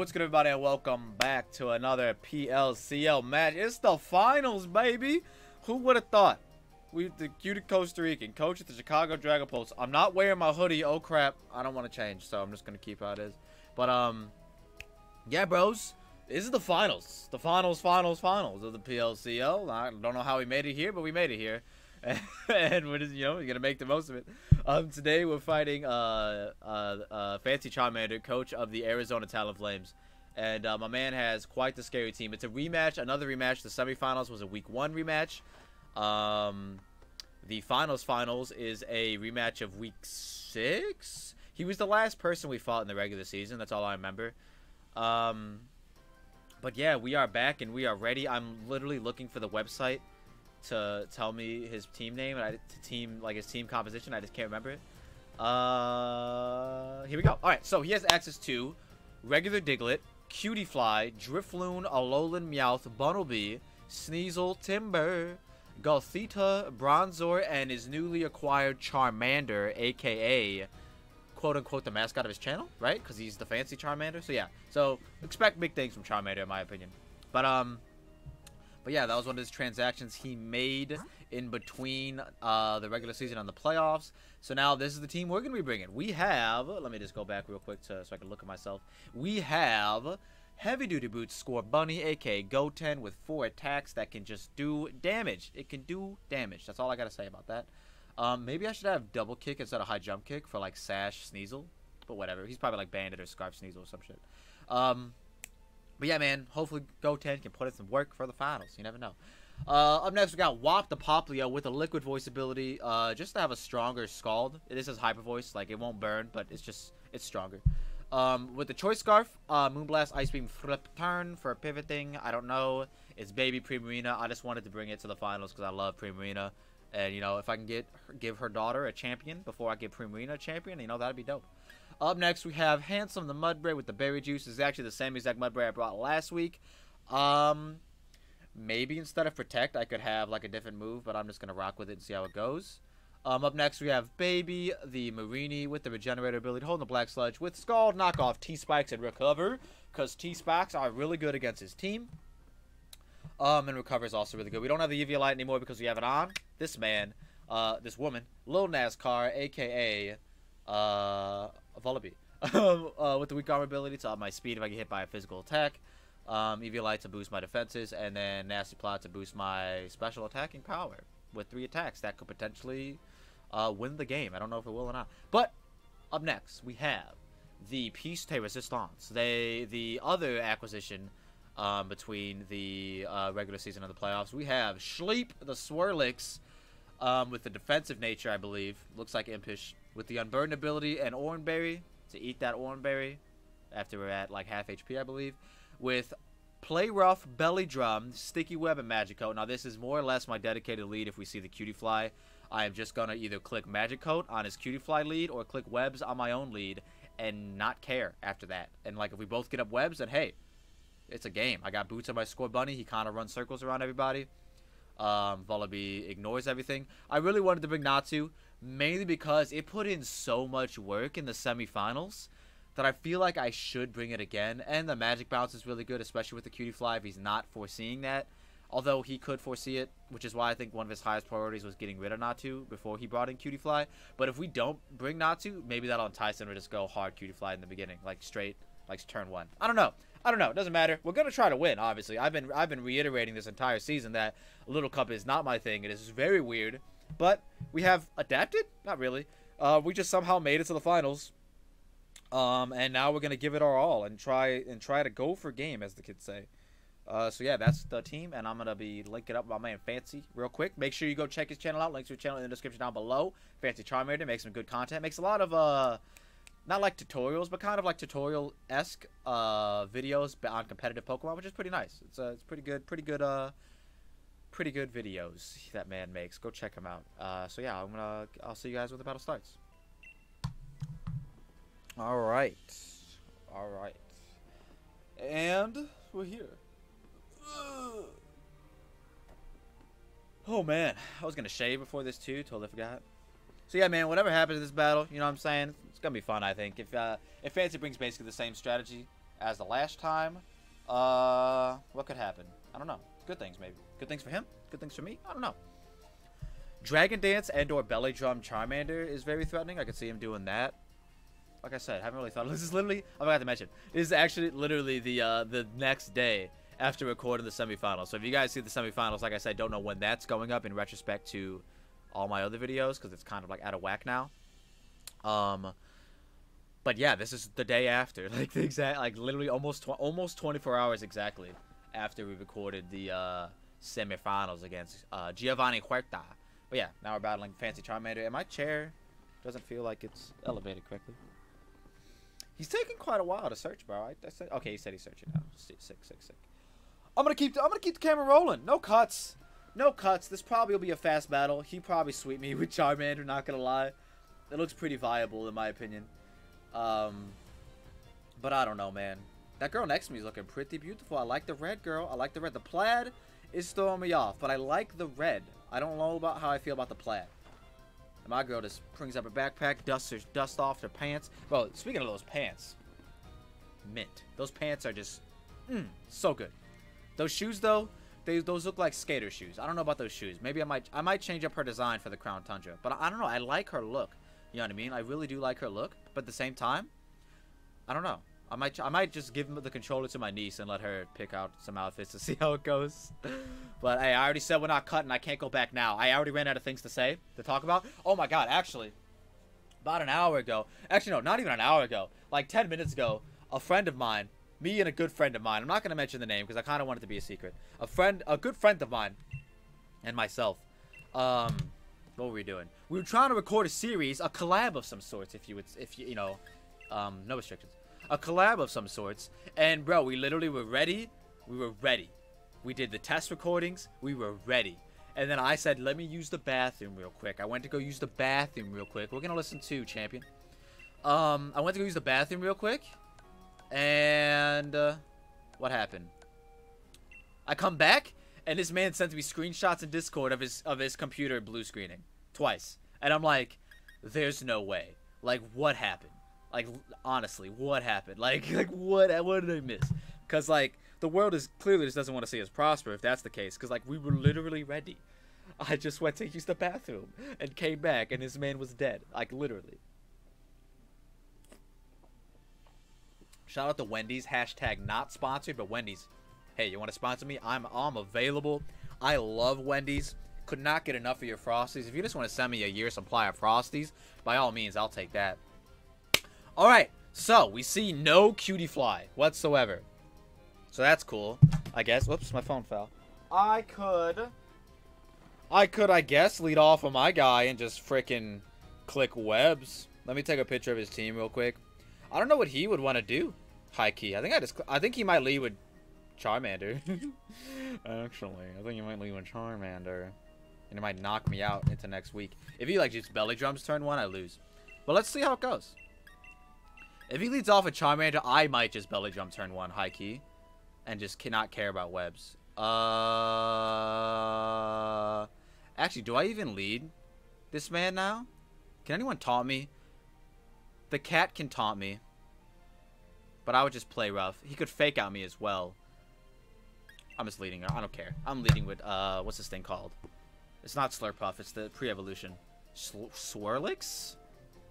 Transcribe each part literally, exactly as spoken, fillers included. what's good, everybody, and welcome back to another P L C L match. It's the finals, baby. Who would have thought? We the cutie Costa Rican coach at the Chicago Dragapults. I'm not wearing my hoodie. Oh crap! I don't want to change, so I'm just gonna keep how it is. But um, yeah, bros, this is the finals. The finals, finals, finals of the P L C L. I don't know how we made it here, but we made it here. And we're just, you know, we're gonna make the most of it. Um, today we're fighting uh, uh, uh, Fancy Charmander, coach of the Arizona Talonflames, and uh, my man has quite the scary team. It's a rematch, another rematch. The semifinals was a week one rematch. Um, the finals finals is a rematch of week six. He was the last person we fought in the regular season. That's all I remember. Um, but yeah, we are back and we are ready. I'm literally looking for the website to tell me his team name and I, to team like his team composition. I just can't remember it. Uh, here we go. All right, so he has access to regular Diglett, Cutiefly, Drifloon, Alolan Meowth, Bunnelby, Sneasel, Timber, Galthita, Bronzor, and his newly acquired Charmander, aka quote unquote the mascot of his channel, right? Because he's the Fancy Charmander. So yeah, so expect big things from Charmander, in my opinion. But um. But yeah, that was one of his transactions he made in between uh, the regular season and the playoffs. So now this is the team we're going to be bringing. We have, let me just go back real quick to, so I can look at myself. We have Heavy Duty Boots, Scorbunny, aka Goten, with four attacks that can just do damage. It can do damage. That's all I got to say about that. Um, maybe I should have double kick instead of high jump kick for like Sash Sneasel. But whatever. He's probably like Bandit or Scarf Sneasel or some shit. Um... But yeah, man, hopefully Goten can put in some work for the finals. You never know. Uh, up next, we got Wop the Popplio with a Liquid Voice ability, uh, just to have a stronger Scald. It is his Hyper Voice. Like, it won't burn, but it's just, it's stronger. Um, with the Choice Scarf, uh, Moonblast, Ice Beam, Flip Turn for pivoting. I don't know. It's Baby Primarina. I just wanted to bring it to the finals because I love Primarina. And, you know, if I can get her, give her daughter a champion before I give Primarina a champion, you know, that'd be dope. Up next, we have Handsome the Mudbray with the Berry Juice. It's actually the same exact Mudbray I brought last week. Um, maybe instead of Protect, I could have like a different move, but I'm just going to rock with it and see how it goes. Um, up next, we have Baby the Marini with the Regenerator ability, holding the Black Sludge with Scald, knock off T-Spikes, and Recover, because T-Spikes are really good against his team. Um, and Recover is also really good. We don't have the Eevee Light anymore because we have it on this man, uh, this woman, Lil Nascar, a k a. Uh, Vullaby. uh, with the Weak Armor ability to up my speed if I get hit by a physical attack. Um, Eevee Light to boost my defenses. And then Nasty Plot to boost my special attacking power. With three attacks that could potentially uh, win the game. I don't know if it will or not. But up next we have the Piece de Resistance. They, the other acquisition um, between the uh, regular season and the playoffs. We have Schleep the Swirlix um, with the defensive nature, I believe. Looks like Impish. With the Unburden ability and Oranberry, to eat that Oranberry after we're at like half H P, I believe. With Play Rough, Belly Drum, Sticky Web, and Magicoat. Now this is more or less my dedicated lead if we see the Cutiefly. I am just going to either click Magicoat on his Cutiefly lead or click Webs on my own lead and not care after that. And like if we both get up Webs, then hey, it's a game. I got Boots on my Scorbunny. He kind of runs circles around everybody. Um, Vullaby ignores everything. I really wanted to bring Natsu. Mainly because it put in so much work in the semifinals that I feel like I should bring it again. And the Magic Bounce is really good, especially with the Cutiefly if he's not foreseeing that. Although he could foresee it, which is why I think one of his highest priorities was getting rid of Natsu before he brought in Cutiefly. But if we don't bring Natsu, maybe that'll entice him to just go hard Cutiefly in the beginning, like straight, like turn one. I don't know. I don't know. It doesn't matter. We're gonna try to win. Obviously, I've been I've been reiterating this entire season that Little Cup is not my thing. It is very weird. But we have adapted? Not really. Uh, we just somehow made it to the finals. Um, and now we're going to give it our all and try and try to go for game, as the kids say. Uh, so, yeah, that's the team. And I'm going to be linking up with my man Fancy real quick. Make sure you go check his channel out. Links to his channel in the description down below. Fancy Charmander makes some good content. Makes a lot of, uh, not like tutorials, but kind of like tutorial-esque uh, videos on competitive Pokemon, which is pretty nice. It's, uh, it's pretty good, pretty good, uh... pretty good videos that man makes. Go check him out. Uh, so yeah, I'm gonna. I'll see you guys when the battle starts. All right, all right, and we're here. Ugh. Oh man, I was gonna shave before this too. Totally forgot. So yeah, man, whatever happens in this battle, you know what I'm saying? It's gonna be fun, I think. If uh, if Fancy brings basically the same strategy as the last time. Uh, what could happen? I don't know. Good things, maybe. Good things for him? Good things for me? I don't know. Dragon Dance and or Belly Drum Charmander is very threatening. I could see him doing that. Like I said, I haven't really thought of this. This is literally, I forgot to mention, this is actually literally the uh, the next day after recording the semifinals. So if you guys see the semifinals, like I said, don't know when that's going up in retrospect to all my other videos because it's kind of like out of whack now. Um, but yeah, this is the day after, like the exact, like literally almost tw almost twenty-four hours exactly after we recorded the uh, semifinals against uh, Giovanni Huerta. But yeah, now we're battling Fancy Charmander, and my chair doesn't feel like it's elevated correctly. He's taking quite a while to search, bro. I, I said, okay, he said he's searching now. Sick, sick, sick. I'm gonna keep. I'm gonna keep the camera rolling. No cuts, no cuts. This probably will be a fast battle. He probably sweep me with Charmander. Not gonna lie, it looks pretty viable in my opinion. Um, but I don't know, man. That girl next to me is looking pretty beautiful. I like the red girl. I like the red. The plaid is throwing me off, but I like the red. I don't know about how I feel about the plaid. And my girl just brings up her backpack, dusts her dust off her pants. Well, speaking of those pants, mint. Those pants are just, mm, so good. Those shoes though, they those look like skater shoes. I don't know about those shoes. Maybe I might I might change up her design for the Crown Tundra. But I, I don't know. I like her look. You know what I mean? I really do like her look. But at the same time, I don't know. I might I might just give the controller to my niece and let her pick out some outfits to see how it goes. But hey, I already said we're not cutting. I can't go back now. I already ran out of things to say, to talk about. Oh my god, actually, about an hour ago. Actually, no, not even an hour ago. Like ten minutes ago, a friend of mine, me and a good friend of mine. I'm not going to mention the name because I kind of want it to be a secret. A friend, a good friend of mine and myself. Um, what were we doing? We were trying to record a series, a collab of some sorts, if you would, if you, you know, um, no restrictions. A collab of some sorts, and bro, we literally were ready. We were ready. We did the test recordings. We were ready. And then I said, let me use the bathroom real quick. I went to go use the bathroom real quick. We're going to listen to Champion. Um, I went to go use the bathroom real quick. And uh, what happened? I come back, and this man sends me screenshots in Discord of his of his computer blue screening twice. And I'm like, there's no way. Like, what happened? Like, honestly, what happened? Like, like what what did I miss? Because, like, the world is clearly just doesn't want to see us prosper if that's the case. Because, like, we were literally ready. I just went to use the bathroom and came back, and this man was dead. Like, literally. Shout out to Wendy's. Hashtag not sponsored, but Wendy's. Hey, you want to sponsor me? I'm, I'm available. I love Wendy's. Could not get enough of your Frosties. If you just want to send me a year's supply of Frosties, by all means, I'll take that. All right, so we see no cutie fly whatsoever. So that's cool, I guess. Whoops, my phone fell. I could, I could, I guess, lead off with my guy and just frickin' click webs. Let me take a picture of his team real quick. I don't know what he would want to do, high key. I think I just, I think he might lead with Charmander. Actually, I think he might lead with Charmander, and it might knock me out into next week. If he like just belly drums turn one, I lose. But let's see how it goes. If he leads off with Charmander, I might just belly drum turn one, high key, and just cannot care about webs. Uh, actually, do I even lead this man now? Can anyone taunt me? The cat can taunt me, but I would just play rough. He could fake out me as well. I'm just leading her. I don't care. I'm leading with uh, what's this thing called? It's not Slurpuff. It's the pre-evolution. Swirlix?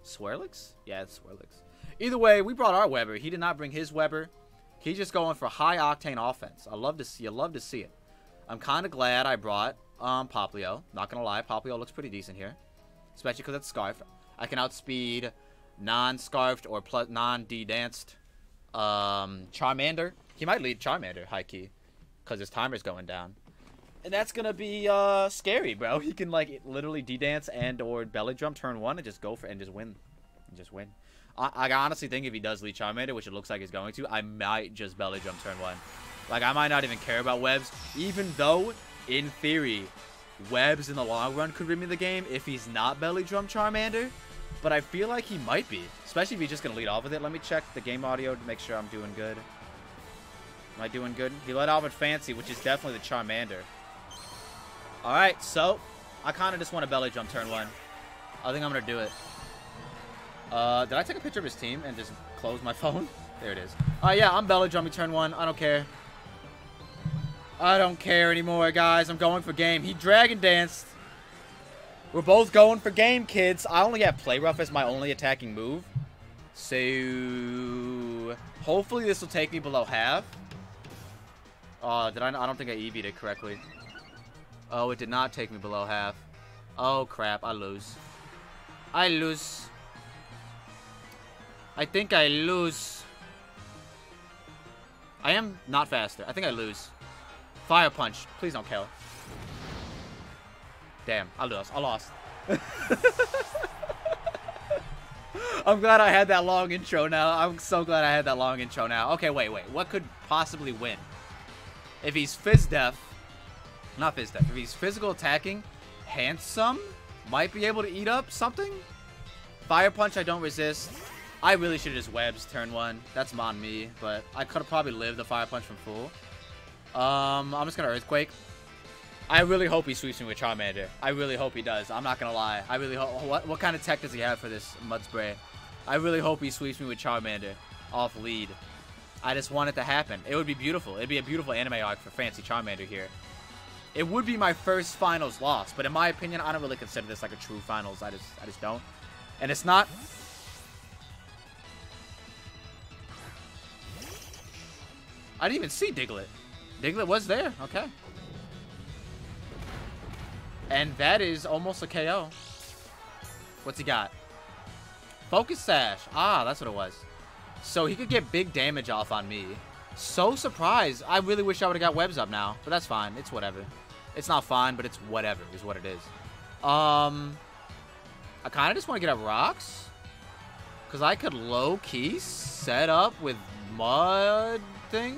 Swirlix? Yeah, it's Swirlix. Either way, we brought our Weber. He did not bring his Weber. He's just going for high-octane offense. I love to see I love to see it. I'm kind of glad I brought um, Popplio. Not going to lie, Popplio looks pretty decent here. Especially because it's Scarfed. I can outspeed non-Scarfed or non-D-danced um, Charmander. He might lead Charmander, high-key, because his timer's going down. And that's going to be uh, scary, bro. He can, like, literally D-dance and or belly drum turn one and just go for and just win. And just win. I honestly think if he does lead Charmander, which it looks like he's going to, I might just belly jump turn one. Like, I might not even care about webs, even though, in theory, webs in the long run could win me the game if he's not belly drum Charmander. But I feel like he might be, especially if he's just going to lead off with it. Let me check the game audio to make sure I'm doing good. Am I doing good? He led off with Fancy, which is definitely the Charmander. All right, so I kind of just want to belly jump turn one. I think I'm going to do it. Uh, did I take a picture of his team and just close my phone? There it is. Uh, yeah, I'm belly drumming turn one. I don't care. I don't care anymore, guys. I'm going for game. He dragon danced. We're both going for game, kids. I only have play rough as my only attacking move. So hopefully this will take me below half. Oh, did I? I don't think I E V'd it correctly. Oh, it did not take me below half. Oh, crap. I lose. I lose. I think I lose. I am not faster. I think I lose. Fire punch. Please don't kill. Damn. I lost. I lost. I'm glad I had that long intro now. I'm so glad I had that long intro now. Okay, wait, wait. What could possibly win? If he's Phys Def. Not Phys Def. If he's physical attacking, Handsome might be able to eat up something. Fire Punch, I don't resist. I really should have just webs turn one. That's on me, but I could have probably lived the Fire Punch from full. Um, I'm just going to Earthquake. I really hope he sweeps me with Charmander. I really hope he does. I'm not going to lie. I really hope... What, what kind of tech does he have for this Mud Spray? I really hope he sweeps me with Charmander off lead. I just want it to happen. It would be beautiful. It'd be a beautiful anime arc for Fancy Charmander here. It would be my first finals loss, but in my opinion, I don't really consider this like a true finals. I just, I just don't. And it's not... I didn't even see Diglett. Diglett was there. Okay. And that is almost a K O. What's he got? Focus Sash. Ah, that's what it was. So he could get big damage off on me. So surprised. I really wish I would have got webs up now. But that's fine. It's whatever. It's not fine, but it's whatever is what it is. Um, I kind of just want to get up rocks. Because I could low-key set up with mud... thing.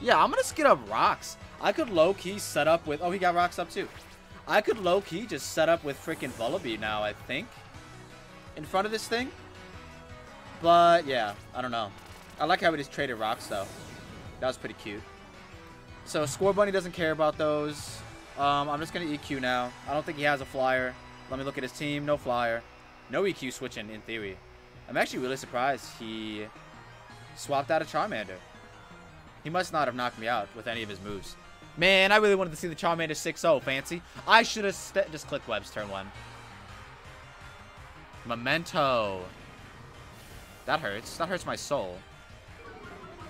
Yeah, I'm gonna skid up rocks. I could low-key set up with... Oh, he got rocks up too. I could low-key just set up with freaking Vullaby now, I think, in front of this thing. But yeah, I don't know. I like how we just traded rocks though. That was pretty cute. So Scorbunny doesn't care about those. um I'm just gonna E Q now. I don't think he has a flyer. Let me look at his team. No flyer, no E Q switching in theory. I'm actually really surprised he swapped out a Charmander. He must not have knocked me out with any of his moves. Man, I really wanted to see the Charmander six oh, Fancy. I should have just clicked webs turn one. Memento. That hurts. That hurts my soul.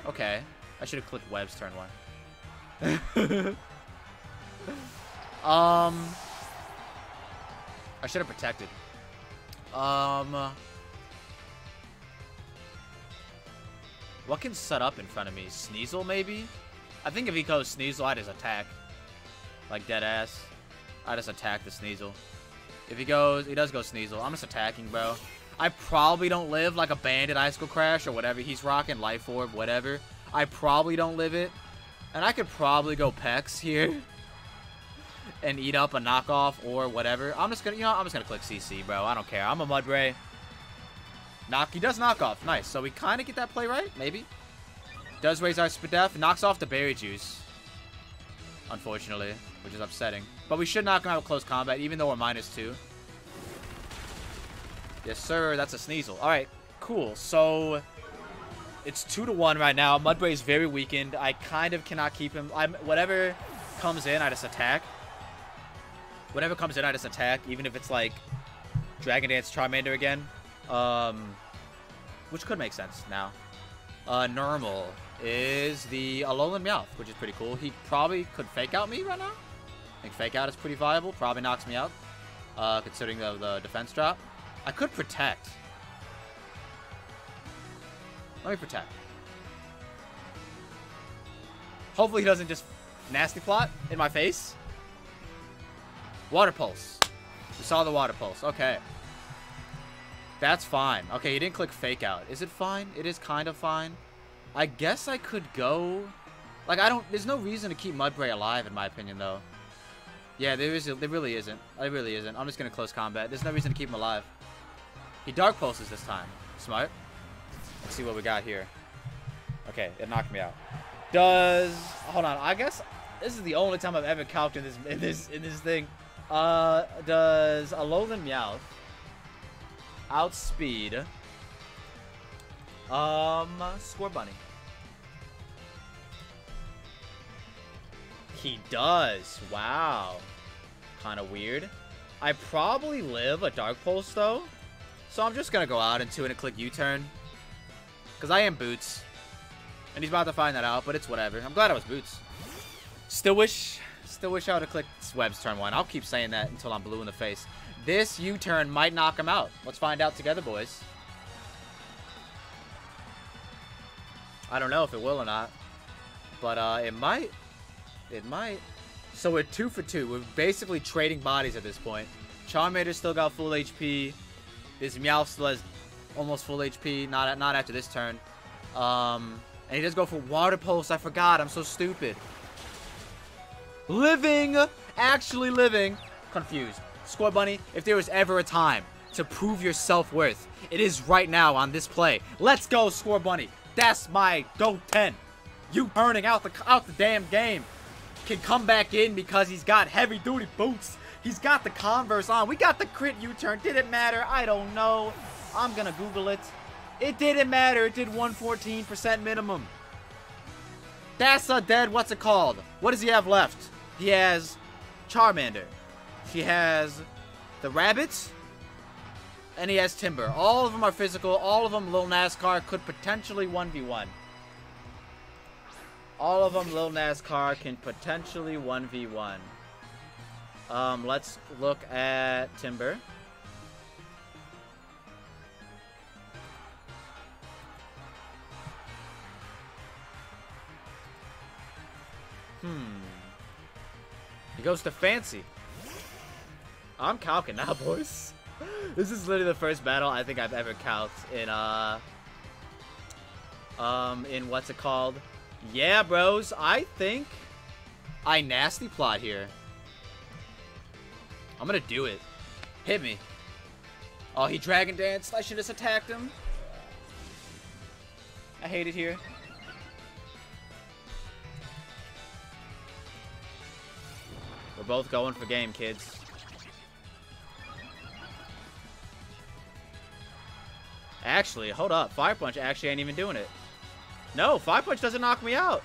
Okay. I should have clicked webs turn one. um. I should have protected. Um... What can set up in front of me? Sneasel, maybe? I think if he goes Sneasel, I just attack. Like, dead ass. I just attack the Sneasel. If he goes... He does go Sneasel. I'm just attacking, bro. I probably don't live, like, a Bandit Icicle Crash or whatever. He's rocking Life Orb, whatever. I probably don't live it. And I could probably go Pex here. And eat up a knockoff or whatever. I'm just gonna... You know, I'm just gonna click C C, bro. I don't care. I'm a Mudbray. Knock, he does knock off. Nice. So we kind of get that play right, maybe. Does raise our Spadef. Knocks off the berry juice. Unfortunately, which is upsetting. But we should knock him out with close combat, even though we're minus two. Yes, sir. That's a Sneasel. All right. Cool. So it's two to one right now. Mudbray is very weakened. I kind of cannot keep him. I'm whatever comes in, I just attack. Whatever comes in, I just attack. Even if it's like Dragon Dance Charmander again. Um, which could make sense now. Uh, Normal is the Alolan Meowth, which is pretty cool. He probably could fake out me right now. I think fake out is pretty viable. Probably knocks me out, uh, considering the, the defense drop. I could protect. Let me protect. Hopefully he doesn't just nasty plot in my face. Water Pulse. We saw the Water Pulse. Okay. That's fine. Okay, you didn't click fake out. Is it fine? It is kind of fine. I guess I could go... Like, I don't... There's no reason to keep Mudbray alive, in my opinion, though. Yeah, there is. There really isn't. There really isn't. I'm just going to close combat. There's no reason to keep him alive. He Dark Pulses this time. Smart. Let's see what we got here. Okay, it knocked me out. Does... Hold on. I guess this is the only time I've ever calced in this, in this, in this thing. Uh, does Alolan Meowth... Outspeed Um, Scorbunny. He does. Wow. Kind of weird. I probably live a Dark Pulse, though. So I'm just going to go out into it and click U-turn. Because I am Boots. And he's about to find that out, but it's whatever. I'm glad I was Boots. Still wish... Still wish I would have clicked Webb's turn one. I'll keep saying that until I'm blue in the face. This U-turn might knock him out. Let's find out together, boys. I don't know if it will or not. But uh, it might. It might. So we're two for two. We're basically trading bodies at this point. Charmander's still got full H P. This Meowth still has almost full H P. Not, not after this turn. Um, and he does go for Water Pulse. I forgot. I'm so stupid. Living, actually living, confused. Scorbunny, if there was ever a time to prove your self-worth, it is right now on this play. Let's go, Scorbunny. That's my Goten. You turning out the out the damn game. Can come back in because he's got heavy-duty boots. He's got the Converse on. We got the crit U-turn. Did it matter? I don't know. I'm gonna Google it. It didn't matter. It did one hundred fourteen percent minimum. That's a dead. What's it called? What does he have left? He has Charmander. He has the rabbits. And he has Timber. All of them are physical. All of them, Lil Nascar could potentially one v one. All of them, Lil Nascar can potentially one v one. Um, let's look at Timber. Hmm. He goes to Fancy. I'm calking now, boys. This is literally the first battle I think I've ever calced in, uh... Um, in what's it called? Yeah, bros, I think I nasty plot here. I'm gonna do it. Hit me. Oh, he Dragon Danced. I should have just attacked him. I hate it here. We're both going for game, kids. Actually, hold up. Fire Punch actually ain't even doing it. No, Fire Punch doesn't knock me out.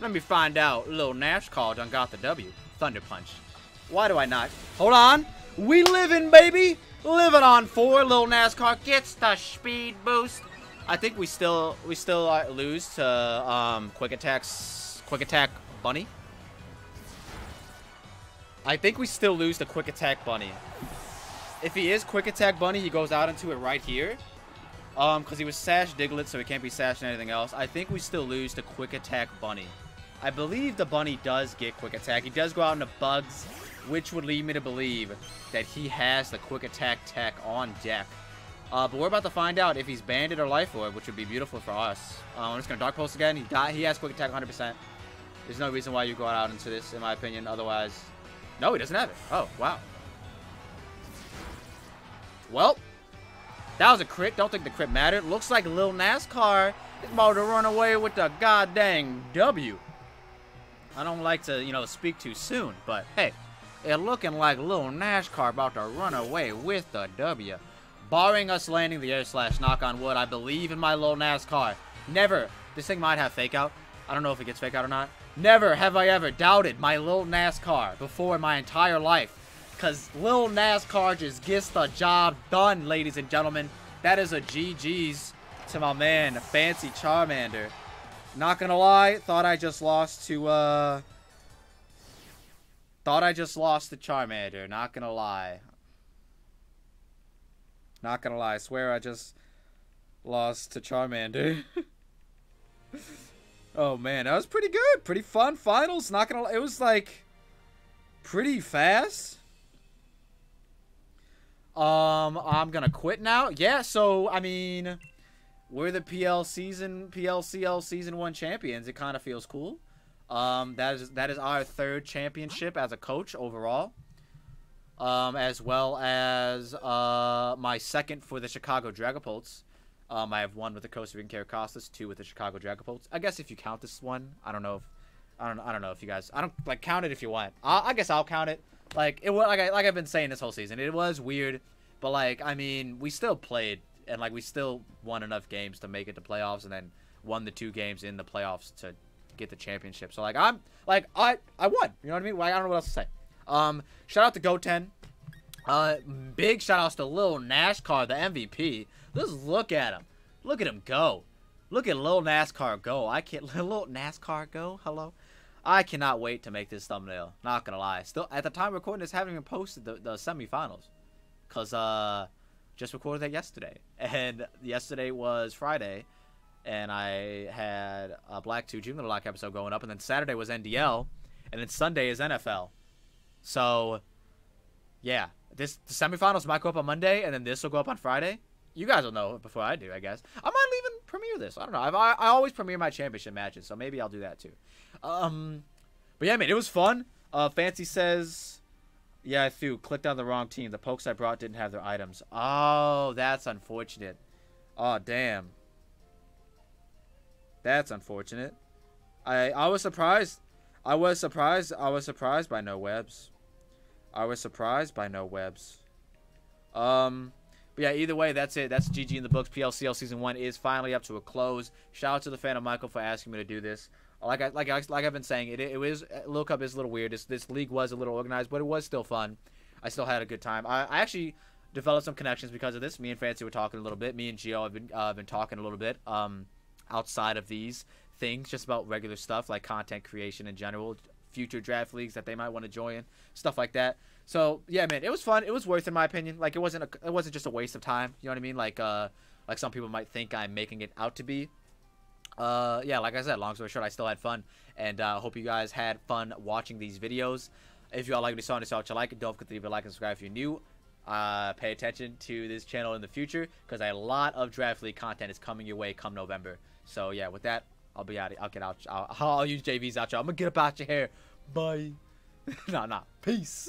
Let me find out. Little Nascar done got the W. Thunder Punch. Why do I not? Hold on. We living, baby. Living on four. Little Nascar gets the speed boost. I think we still we still uh, lose to um, quick attacks, quick attack bunny. I think we still lose to quick attack bunny. If he is quick attack bunny, he goes out into it right here, um, because he was sash Diglett, so he can't be sashing anything else. I think we still lose to quick attack bunny. I believe the bunny does get quick attack. He does go out into bugs, which would lead me to believe that he has the quick attack tech on deck. Uh, but we're about to find out if he's banded or life orb, which would be beautiful for us. Uh, I'm just going to Dark Pulse again. He got, he has quick attack one hundred percent. There's no reason why you're going out into this, in my opinion. Otherwise, no, he doesn't have it. Oh, wow. Well, that was a crit. Don't think the crit mattered. Looks like Lil Nascar is about to run away with the goddamn W. I don't like to, you know, speak too soon, but hey, it's looking like Lil Nascar about to run away with the W. Barring us landing the air slash, knock on wood, I believe in my Lil Nascar. Never. This thing might have fake out. I don't know if it gets fake out or not. Never have I ever doubted my Lil Nascar before in my entire life. Because Lil Nascar just gets the job done, ladies and gentlemen. That is a G G's to my man, Fancy Charmander. Not going to lie, thought I just lost to, uh... Thought I just lost to Charmander. Not going to lie. Not gonna lie, I swear I just lost to Charmander. Oh man, that was pretty good. Pretty fun finals. Not gonna lie, it was like pretty fast. Um, I'm gonna quit now. Yeah, so I mean, we're the P L season P L C L season one champions. It kind of feels cool. Um, that is that is our third championship as a coach overall. Um, as well as uh, my second for the Chicago Dragapults. Um, I have one with the Costa Rican Caracostas, two with the Chicago Dragapults. I guess if you count this one, I don't know if I don't I don't know if you guys I don't like count it if you want. I, I guess I'll count it. Like it was like I like I've been saying this whole season. It was weird But, like, I mean, we still played, and, like, we still won enough games to make it to playoffs, and then won the two games in the playoffs to get the championship. So, like, I'm, like, I, I won. You know what I mean? Like, I don't know what else to say. Um, shout out to Goten. Uh, big shout outs to Lil Nascar, the M V P. Let's look at him. Look at him go. Look at Lil Nascar go. I can't, Lil Nascar go. Hello. I cannot wait to make this thumbnail. Not gonna lie. Still, at the time of recording this, haven't even posted the, the semifinals. Cause, uh, just recorded that yesterday. And yesterday was Friday. And I had a Black two Junior Lock episode going up. And then Saturday was N D L. And then Sunday is N F L. So, yeah. This, the semifinals might go up on Monday. And then this will go up on Friday. You guys will know before I do, I guess. I might even premiere this. I don't know. I've, I, I always premiere my championship matches. So maybe I'll do that too. Um, but yeah, man. It was fun. Uh, Fancy says... Yeah, I threw. Clicked on the wrong team. The pokes I brought didn't have their items. Oh, that's unfortunate. Oh, damn. That's unfortunate. I I was surprised. I was surprised. I was surprised by no webs. I was surprised by no webs. Um, but yeah, either way, that's it. That's G G in the books. P L C L Season one is finally up to a close. Shout out to the Phantom Michael for asking me to do this. Like I like I, like I've been saying, it it was Little Cup is a little weird. It's, this league was a little organized, but it was still fun. I still had a good time. I, I actually developed some connections because of this. Me and Fancy were talking a little bit. Me and Gio have been uh, been talking a little bit um, outside of these things, just about regular stuff like content creation in general, future draft leagues that they might want to join, stuff like that. So yeah, man, it was fun. It was worth, in my opinion. Like it wasn't a, it wasn't just a waste of time. You know what I mean? Like uh like some people might think I'm making it out to be. Uh, yeah, like I said, long story short, I still had fun, and I uh, hope you guys had fun watching these videos. If you all like what you saw and you saw what you like, don't forget to leave a like and subscribe if you're new. Uh, pay attention to this channel in the future, because a lot of Draft League content is coming your way come November. So, yeah, with that, I'll be out. I'll get out. I'll, I'll use J V's out, y'all. I'm going to get up out your hair. Bye. nah, nah. Peace.